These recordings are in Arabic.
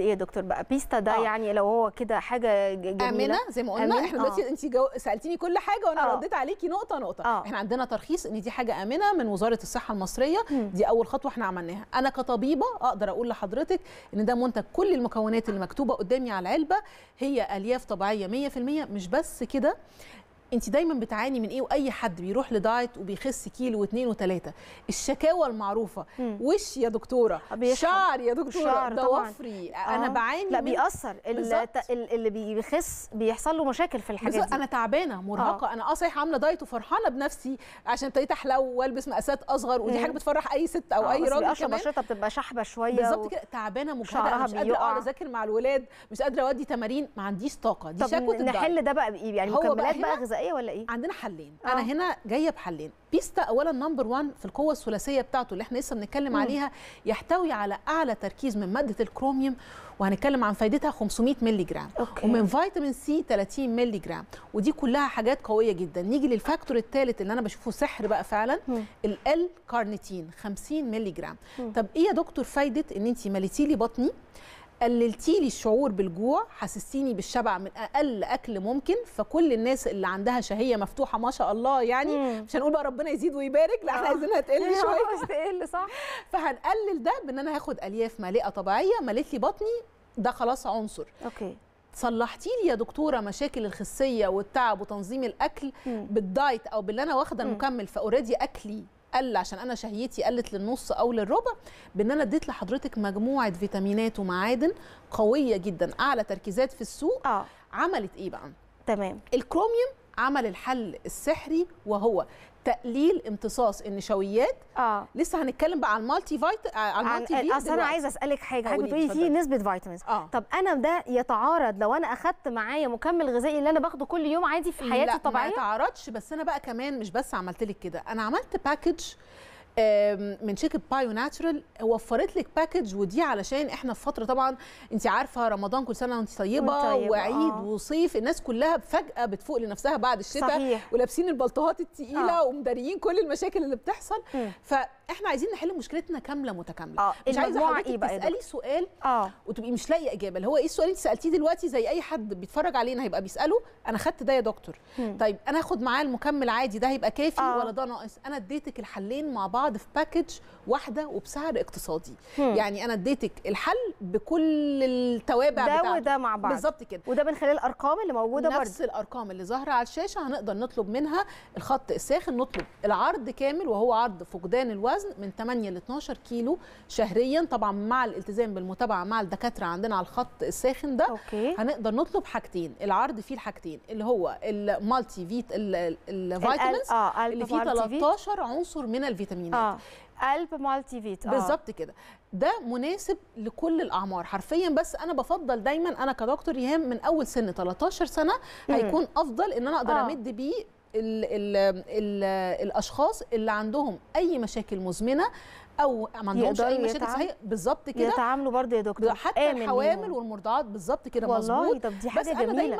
ايه يا دكتور بقى بيستا ده؟ يعني لو هو كده حاجه جميله امنه زي ما قلنا احنا دلوقتي انت سالتيني كل حاجه وانا رديت عليكي نقطه نقطه. احنا عندنا ترخيص ان دي حاجه امنه من وزاره الصحه المصريه، دي اول خطوه احنا عملناها. انا كطبيبه اقدر اقول لحضرتك ان ده منتج كل المكونات اللي مكتوبه قدامي على العلبه هي الياف طبيعيه 100%. مش بس كده، انت دايما بتعاني من ايه؟ واي حد بيروح لدايت وبيخس كيلو واثنين وثلاثه، الشكاوى المعروفه وش يا دكتوره، شعر يا دكتوره، ده وفري، انا بعاني. لا بيأثر اللي بيخس بيحصل له مشاكل في الحاجات دي. انا تعبانه مرهقه، انا صحيح عامله دايت وفرحانه بنفسي عشان ابتديت احلو والبس مقاسات اصغر، ودي حاجه بتفرح اي ست او اي راجل. بس بشرتها بتبقى شحبه شويه بالظبط كده، تعبانه مجهده، مش قادره اقعد اذاكر مع الولاد، مش قادره اودي تمارين، ما عنديش طاقه. دي شكوى الدايت. نحل ده بقى بايه؟ يعني مكملات بقى غذائيه ولا ايه؟ عندنا حلين. انا هنا جايه بحلين. بيستا اولا نمبر 1 في القوه الثلاثيه بتاعته اللي احنا لسه بنتكلم عليها، يحتوي على اعلى تركيز من ماده الكروميوم، وهنتكلم عن فائدتها 500 مللي جرام، ومن فيتامين سي 30 مللي جرام، ودي كلها حاجات قويه جدا. نيجي للفاكتور الثالث اللي انا بشوفه سحر بقى فعلا، ال كارنيتين 50 مللي جرام. طب ايه يا دكتور فايده ان انت مليتي لي بطني، قللتي لي الشعور بالجوع، حسستيني بالشبع من اقل اكل ممكن؟ فكل الناس اللي عندها شهيه مفتوحه ما شاء الله، يعني مش هنقول بقى ربنا يزيد ويبارك، لا احنا عايزينها تقل شويه، بس تقل صح. فهنقلل ده بان انا هاخد الياف مالئه طبيعيه، مليت لي بطني، ده خلاص عنصر. صلحتي لي يا دكتوره مشاكل الخسيه والتعب وتنظيم الاكل بالدايت او باللي انا واخده المكمل، فاوريدي اكلي قل عشان انا شهيتي قلت للنص او للربع، بان انا اديت لحضرتك مجموعه فيتامينات ومعادن قويه جدا، اعلى تركيزات في السوق. عملت ايه بقى؟ تمام. الكروميوم عمل الحل السحري، وهو تقليل امتصاص النشويات. لسه هنتكلم بقى على المالتي فيت، على المالتي فيت. اصل انا عايزه اسالك حاجه، بتقولي في نسبه فيتامينز، طب انا ده يتعارض لو انا اخدت معايا مكمل غذائي اللي انا باخده كل يوم عادي في حياتي الطبيعيه؟ لا ما يتعارضش. بس انا بقى كمان مش بس عملت لك كده، انا عملت باكج من شركه بايو ناتشرال، وفرت لك باكج، ودي علشان احنا في فتره طبعا انت عارفه رمضان كل سنه وانت طيبه، وعيد وصيف، الناس كلها فجاه بتفوق لنفسها بعد الشتاء، ولابسين البلطوات الثقيله ومداريين كل المشاكل اللي بتحصل. فاحنا عايزين نحل مشكلتنا كامله متكامله. مش عايزه حضرتك تسالي سؤال وتبقي مش لاقيه اجابه، اللي هو ايه السؤال اللي انت سالتيه دلوقتي؟ زي اي حد بيتفرج علينا هيبقى بيساله انا خدت ده يا دكتور، طيب انا هاخد معاه المكمل عادي ده هيبقى كافي ولا ده ناقص؟ انا اديتك الحلين مع بعض في باكج واحده وبسعر اقتصادي. يعني انا اديتك الحل بكل التوابع بتاعته، ده وده مع بعض بالظبط كده، وده من خلال الارقام اللي موجوده برضه، نفس الارقام اللي ظاهره على الشاشه. هنقدر نطلب منها الخط الساخن، نطلب العرض كامل، وهو عرض فقدان الوزن من 8 ل 12 كيلو شهريا، طبعا مع الالتزام بالمتابعه مع الدكاتره عندنا على الخط الساخن ده. هنقدر نطلب حاجتين، العرض فيه الحاجتين، اللي هو المالتي فيت الفيتامينز اللي فيه 13 عنصر من الفيتامين. ELP Multivit بالظبط كده، ده مناسب لكل الاعمار حرفيا. بس انا بفضل دايما انا كدكتور ريهام من اول سن 13 سنه هيكون افضل ان انا اقدر امد بيه الاشخاص اللي عندهم اي مشاكل مزمنه او ما عندهمش اي مشاكل صحيه بالظبط كده، يتعاملوا برضه يا دكتور حتى الحوامل والمرضعات بالظبط كده. مظبوط. طب دي حاجه بس جميله. انا دايما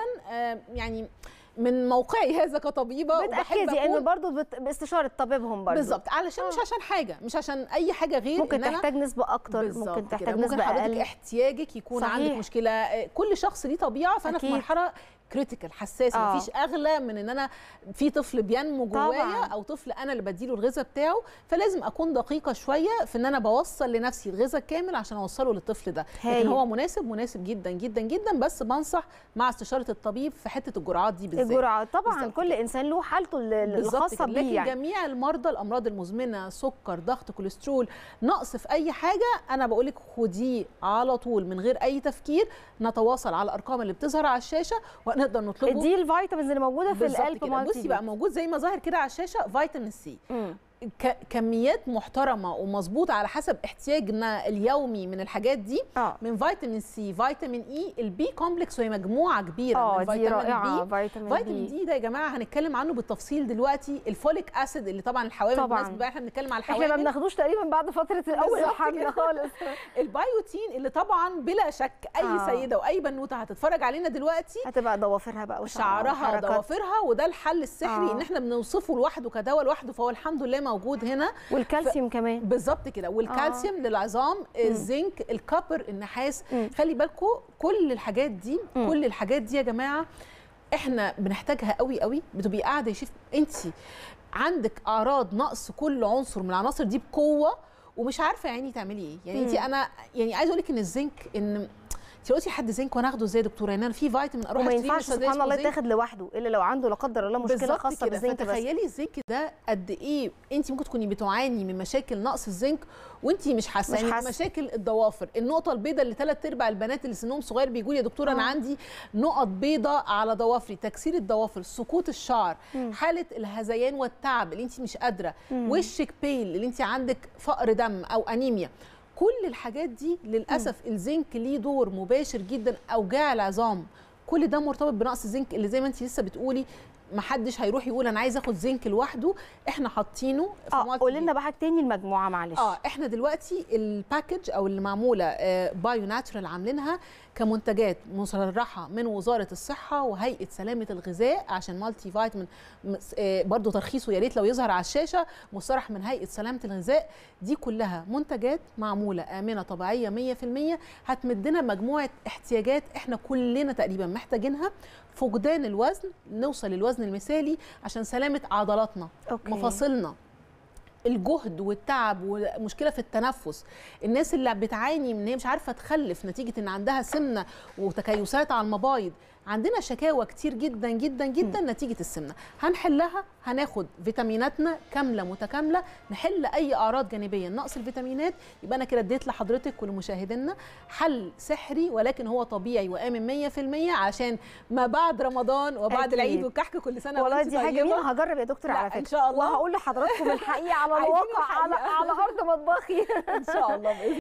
يعني من موقعي هذا كطبيبه بتاكدي ان برضه باستشاره طبيبهم برضه بالظبط، علشان مش عشان حاجه، مش عشان اي حاجه، غير ممكن تحتاج نسبه اكتر، ممكن تحتاج نسبه اقل، ممكن احتياجك يكون عندك مشكله. كل شخص ليه طبيعه، فانا في مرحله كريتيكال حساسه، مفيش اغلى من ان انا في طفل بينمو جوايا او طفل انا اللي بديله الغذاء بتاعه، فلازم اكون دقيقه شويه في ان انا بوصل لنفسي الغذاء الكامل عشان اوصله للطفل ده. لكن هو مناسب جدا جدا جدا، بس بنصح مع استشاره الطبيب في حته الجرعات دي بالذات. الجرعات طبعا بالزبط. كل انسان له حالته الخاصه بيه. لكن جميع المرضى الامراض المزمنه، سكر، ضغط، كوليسترول، نقص في اي حاجه، انا بقول لك خديه على طول من غير اي تفكير. نتواصل على الارقام اللي بتظهر على الشاشه ونقدر نطلبه. دي الفيتامينز اللي موجوده في القلب. بصي بقى، موجود زي ما ظاهر كده على الشاشه فيتامين سي، كميات محترمه ومظبوطه على حسب احتياجنا اليومي من الحاجات دي، من فيتامين سي، فيتامين اي، البي كومبلكس، وهي مجموعه كبيره من فيتامين دي. ده يا جماعه هنتكلم عنه بالتفصيل دلوقتي. الفوليك اسيد اللي طبعا الحوامل، بالنسبه احنا بنتكلم على الحوامل، احنا ما بناخدوش تقريبا بعد فتره الاول حمل خالص. البايوتين اللي طبعا بلا شك اي سيده واي بنوته هتتفرج علينا دلوقتي هتبقى ضوافرها بقى وشعرها وضوافرها، وده الحل السحري ان احنا بنوصفه لوحده كدواء لوحده، فهو الحمد لله موجود هنا، والكالسيوم كمان بالظبط كده، والكالسيوم للعظام، الزنك، الكوبر، النحاس. خلي بالكم كل الحاجات دي، كل الحاجات دي يا جماعه احنا بنحتاجها قوي قوي. بتبقي قاعده يا شيف انت عندك اعراض نقص كل عنصر من العناصر دي بقوه ومش عارفه يعني تعملي ايه. يعني انت انا يعني عايزه اقول لك ان الزنك، ان انت قلتي حد زنك وانا اخده ازاي يا دكتوره؟ يعني انا في فيتامين اروح اشتريه، وما ينفعش سبحان الله يتاخد لوحده الا لو عنده لا قدر الله مشكله خاصه بالزنك. فتخيلي الزنك ده قد ايه انت ممكن تكوني بتعاني من مشاكل نقص الزنك وانت مش حاسه، يعني مشاكل الضوافر، النقطه البيضاء اللي 3/4 البنات اللي سنهم صغير بيقول يا دكتوره انا عندي نقط بيضاء على ضوافري، تكسير الضوافر، سقوط الشعر، حاله الهذيان والتعب اللي انت مش قادره، وشك بيل اللي انت عندك فقر دم او انيميا. كل الحاجات دي للاسف الزنك ليه دور مباشر جدا. اوجاع العظام كل ده مرتبط بنقص الزنك، اللي زي ما انت لسه بتقولي محدش هيروح يقول انا عايز اخد زنك لوحده، احنا حاطينه في قول لنا بقى حاجه تاني المجموعه معلش. احنا دلوقتي الباكج او اللي معموله بايو ناتشرال عاملينها كمنتجات مصرحه من وزاره الصحه وهيئه سلامه الغذاء، عشان مالتي فيتامين برضو ترخيصه يا ريت لو يظهر على الشاشه، مصرح من هيئه سلامه الغذاء. دي كلها منتجات معموله امنه طبيعيه 100%، هتمدنا مجموعه احتياجات احنا كلنا تقريبا محتاجينها. فقدان الوزن، نوصل للوزن المثالي عشان سلامة عضلاتنا، مفاصلنا، الجهد والتعب ومشكلة في التنفس. الناس اللي بتعاني من هي مش عارفة تخلف نتيجة ان عندها سمنة وتكيسات على المبايض، عندنا شكاوى كتير جدا جدا جدا نتيجة السمنة. هنحلها، هناخد فيتاميناتنا كاملة متكاملة، نحل أي أعراض جانبية نقص الفيتامينات. يبقى أنا كده اديت لحضرتك ولمشاهدينا حل سحري ولكن هو طبيعي وآمن 100%، عشان ما بعد رمضان وبعد العيد والكحك كل سنة. والله دي حاجة جميلة، هجرب يا دكتور على فكرة إن شاء الله، وهقول لحضراتكم الحقيقة على الواقع على أرض مطبخي إن شاء الله.